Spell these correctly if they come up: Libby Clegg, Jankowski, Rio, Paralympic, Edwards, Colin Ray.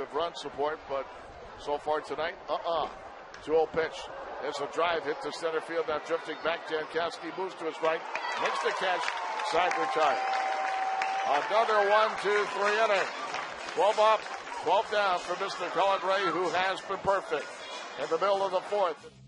of run support, but so far tonight, 2-0 pitch. There's a drive hit to center field. Now drifting back, Jankowski moves to his right, makes the catch, side retired. Another 1-2-3 inning. 12 up, 12 down for Mr. Colin Ray, who has been perfect in the middle of the fourth.